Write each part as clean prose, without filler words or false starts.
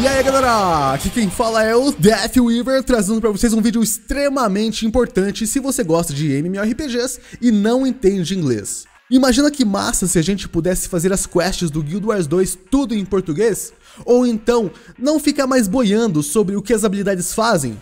E aí galera, aqui quem fala é o Deathweaver, trazendo pra vocês um vídeo extremamente importante se você gosta de MMORPGs e não entende inglês. Imagina que massa se a gente pudesse fazer as quests do Guild Wars 2 tudo em português, ou então não ficar mais boiando sobre o que as habilidades fazem.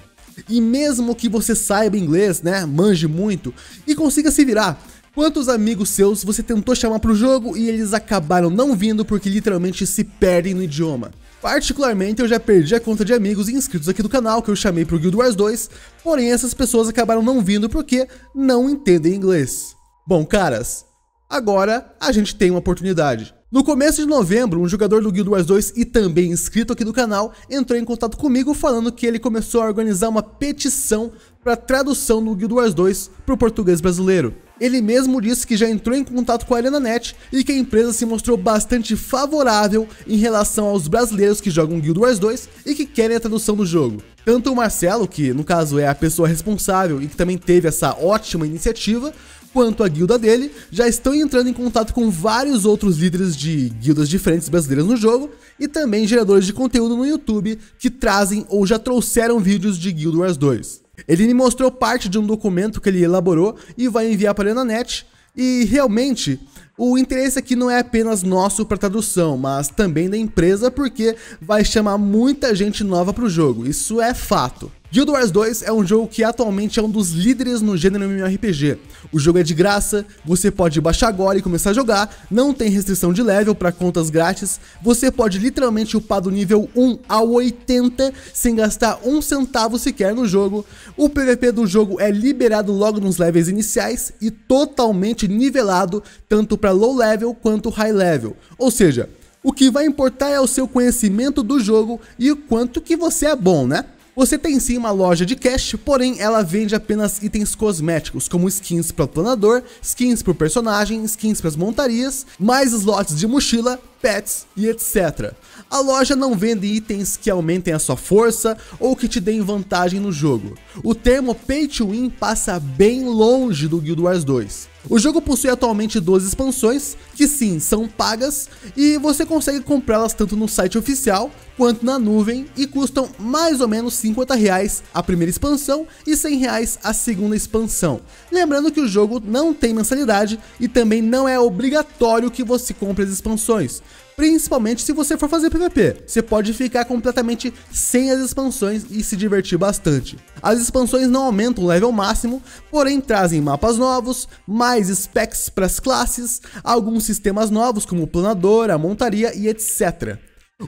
E mesmo que você saiba inglês, né, manje muito e consiga se virar, quantos amigos seus você tentou chamar pro jogo e eles acabaram não vindo porque literalmente se perdem no idioma? Particularmente eu já perdi a conta de amigos e inscritos aqui do canal que eu chamei pro Guild Wars 2, porém essas pessoas acabaram não vindo porque não entendem inglês. Bom caras, agora a gente tem uma oportunidade. No começo de novembro, um jogador do Guild Wars 2 e também inscrito aqui do canal entrou em contato comigo falando que ele começou a organizar uma petição para tradução do Guild Wars 2 para o português brasileiro. Ele mesmo disse que já entrou em contato com a ArenaNet e que a empresa se mostrou bastante favorável em relação aos brasileiros que jogam Guild Wars 2 e que querem a tradução do jogo. Tanto o Marcelo, que no caso é a pessoa responsável e que também teve essa ótima iniciativa, quanto à guilda dele, já estão entrando em contato com vários outros líderes de guildas diferentes brasileiras no jogo e também geradores de conteúdo no YouTube que trazem ou já trouxeram vídeos de Guild Wars 2. Ele me mostrou parte de um documento que ele elaborou e vai enviar para a ArenaNet e realmente o interesse aqui não é apenas nosso para tradução, mas também da empresa porque vai chamar muita gente nova para o jogo, isso é fato. Guild Wars 2 é um jogo que atualmente é um dos líderes no gênero MMORPG. O jogo é de graça, você pode baixar agora e começar a jogar, não tem restrição de level para contas grátis, você pode literalmente upar do nível 1 ao 80 sem gastar um centavo sequer no jogo, o PVP do jogo é liberado logo nos levels iniciais e totalmente nivelado tanto para low level quanto high level, ou seja, o que vai importar é o seu conhecimento do jogo e o quanto que você é bom, né? Você tem sim uma loja de cash, porém ela vende apenas itens cosméticos, como skins para o planador, skins para o personagem, skins para as montarias, mais slots de mochila, pets e etc. A loja não vende itens que aumentem a sua força ou que te deem vantagem no jogo. O termo Pay to Win passa bem longe do Guild Wars 2. O jogo possui atualmente 12 expansões, que sim, são pagas, e você consegue comprá-las tanto no site oficial, quanto na nuvem, e custam mais ou menos R$50 a primeira expansão e R$100 a segunda expansão. Lembrando que o jogo não tem mensalidade e também não é obrigatório que você compre as expansões, principalmente se você for fazer PVP, você pode ficar completamente sem as expansões e se divertir bastante. As expansões não aumentam o level máximo, porém trazem mapas novos, mais specs para as classes, alguns sistemas novos como o planador, a montaria e etc.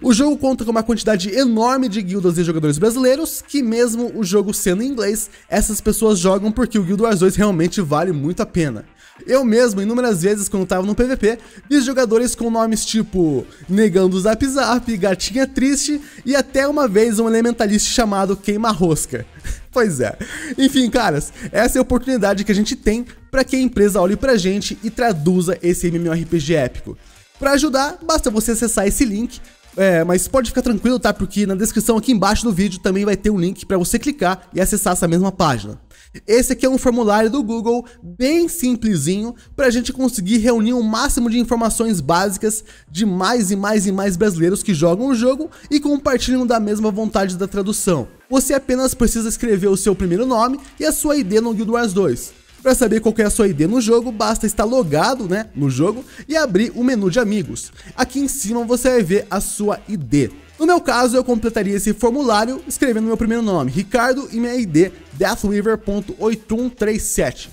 O jogo conta com uma quantidade enorme de guildas e jogadores brasileiros, que mesmo o jogo sendo em inglês, essas pessoas jogam porque o Guild Wars 2 realmente vale muito a pena. Eu mesmo, inúmeras vezes, quando tava no PVP, vi jogadores com nomes tipo Negão do Zap Zap, Gatinha Triste e até uma vez um elementalista chamado Queima Rosca. Pois é. Enfim, caras, essa é a oportunidade que a gente tem para que a empresa olhe pra gente e traduza esse MMORPG épico. Para ajudar, basta você acessar esse link. Mas pode ficar tranquilo, tá? Porque na descrição aqui embaixo do vídeo também vai ter um link para você clicar e acessar essa mesma página. Esse aqui é um formulário do Google bem simplesinho para a gente conseguir reunir o máximo de informações básicas de mais e mais e mais brasileiros que jogam o jogo e compartilham da mesma vontade da tradução. Você apenas precisa escrever o seu primeiro nome e a sua ID no Guild Wars 2. Para saber qual que é a sua ID no jogo, basta estar logado, né, no jogo e abrir o menu de amigos. Aqui em cima você vai ver a sua ID. No meu caso, eu completaria esse formulário escrevendo meu primeiro nome, Ricardo, e minha ID, Deathweaver.8137.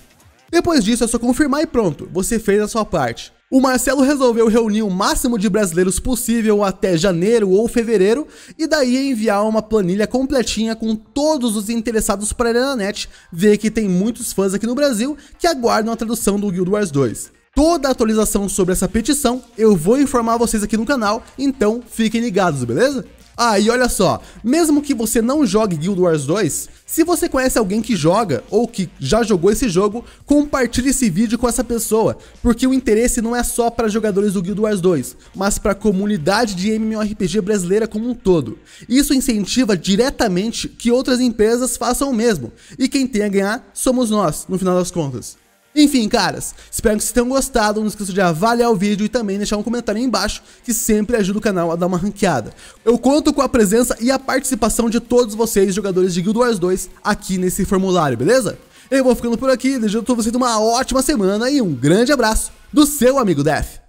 Depois disso é só confirmar e pronto, você fez a sua parte. O Marcelo resolveu reunir o máximo de brasileiros possível até janeiro ou fevereiro e daí enviar uma planilha completinha com todos os interessados para a ArenaNet, ver que tem muitos fãs aqui no Brasil que aguardam a tradução do Guild Wars 2. Toda a atualização sobre essa petição eu vou informar vocês aqui no canal, então fiquem ligados, beleza? Ah, e olha só, mesmo que você não jogue Guild Wars 2, se você conhece alguém que joga ou que já jogou esse jogo, compartilhe esse vídeo com essa pessoa, porque o interesse não é só para jogadores do Guild Wars 2, mas para a comunidade de MMORPG brasileira como um todo. Isso incentiva diretamente que outras empresas façam o mesmo, e quem tem a ganhar somos nós, no final das contas. Enfim, caras, espero que vocês tenham gostado. Não esqueça de avaliar o vídeo e também deixar um comentário aí embaixo, que sempre ajuda o canal a dar uma ranqueada. Eu conto com a presença e a participação de todos vocês, jogadores de Guild Wars 2, aqui nesse formulário, beleza? Eu vou ficando por aqui, desejando a todos vocês uma ótima semana e um grande abraço do seu amigo Death.